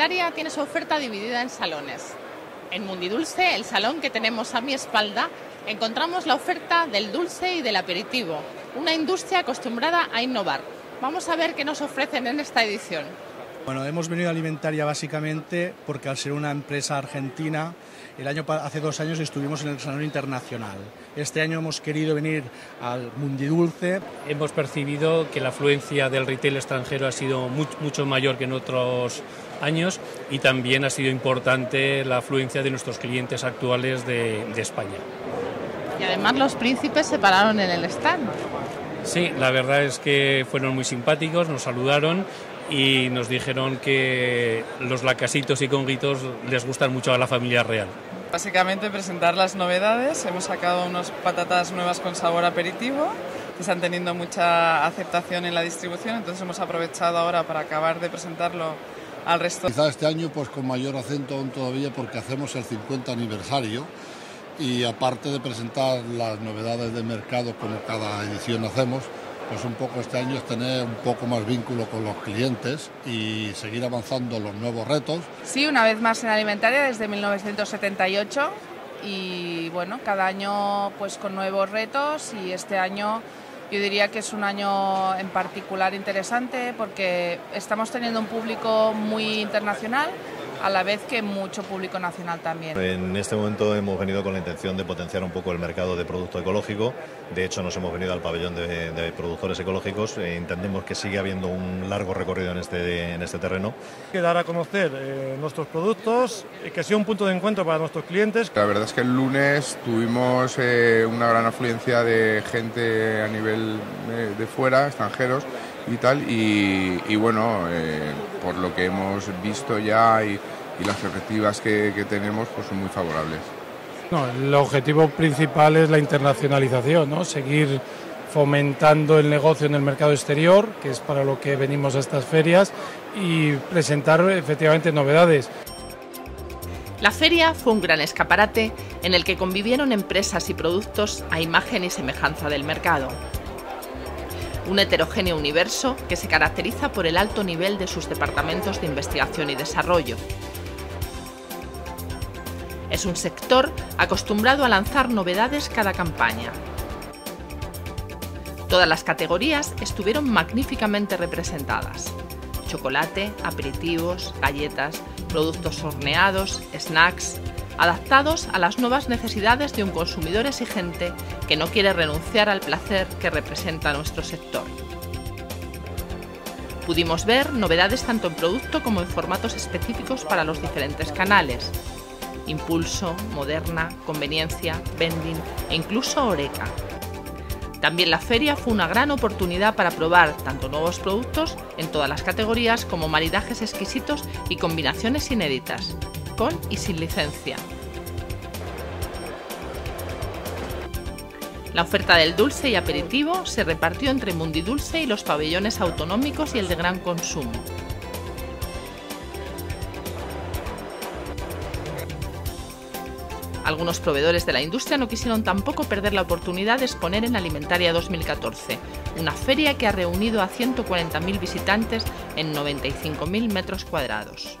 Alimentaria tiene su oferta dividida en salones. En Mundidulce, el salón que tenemos a mi espalda, encontramos la oferta del dulce y del aperitivo, una industria acostumbrada a innovar. Vamos a ver qué nos ofrecen en esta edición. Bueno, hemos venido a Alimentaria básicamente porque al ser una empresa argentina, hace 2 años estuvimos en el Salón Internacional. Este año hemos querido venir al Mundidulce. Hemos percibido que la afluencia del retail extranjero ha sido mucho mayor que en otros años y también ha sido importante la afluencia de nuestros clientes actuales de España. Y además los príncipes se pararon en el stand. Sí, la verdad es que fueron muy simpáticos, nos saludaron y nos dijeron que los lacasitos y conguitos les gustan mucho a la familia real. Básicamente presentar las novedades, hemos sacado unas patatas nuevas con sabor aperitivo, que están teniendo mucha aceptación en la distribución, entonces hemos aprovechado ahora para acabar de presentarlo al resto. Quizá este año pues con mayor acento aún todavía porque hacemos el 50 aniversario y aparte de presentar las novedades del mercado como cada edición hacemos, pues un poco este año es tener un poco más vínculo con los clientes y seguir avanzando los nuevos retos. Sí, una vez más en Alimentaria desde 1978 y bueno, cada año pues con nuevos retos y este año yo diría que es un año en particular interesante porque estamos teniendo un público muy internacional a la vez que mucho público nacional también. En este momento hemos venido con la intención de potenciar un poco el mercado de producto ecológico. De hecho, nos hemos venido al pabellón de productores ecológicos. Entendemos que sigue habiendo un largo recorrido en este terreno. Hay que dar a conocer nuestros productos, que sea un punto de encuentro para nuestros clientes. La verdad es que el lunes tuvimos una gran afluencia de gente a nivel de fuera, extranjeros y tal, y bueno, por lo que hemos visto ya y las perspectivas que tenemos pues son muy favorables. No, el objetivo principal es la internacionalización, ¿no? Seguir fomentando el negocio en el mercado exterior, que es para lo que venimos a estas ferias, y presentar efectivamente novedades. La feria fue un gran escaparate en el que convivieron empresas y productos a imagen y semejanza del mercado. Un heterogéneo universo que se caracteriza por el alto nivel de sus departamentos de investigación y desarrollo. Es un sector acostumbrado a lanzar novedades cada campaña. Todas las categorías estuvieron magníficamente representadas: chocolate, aperitivos, galletas, productos horneados, snacks, adaptados a las nuevas necesidades de un consumidor exigente que no quiere renunciar al placer que representa nuestro sector. Pudimos ver novedades tanto en producto como en formatos específicos para los diferentes canales: impulso, moderna, conveniencia, vending e incluso horeca. También la feria fue una gran oportunidad para probar tanto nuevos productos en todas las categorías como maridajes exquisitos y combinaciones inéditas, con y sin licencia. La oferta del dulce y aperitivo se repartió entre Mundidulce y los pabellones autonómicos y el de gran consumo. Algunos proveedores de la industria no quisieron tampoco perder la oportunidad de exponer en Alimentaria 2014, una feria que ha reunido a 140.000 visitantes en 95.000 metros cuadrados.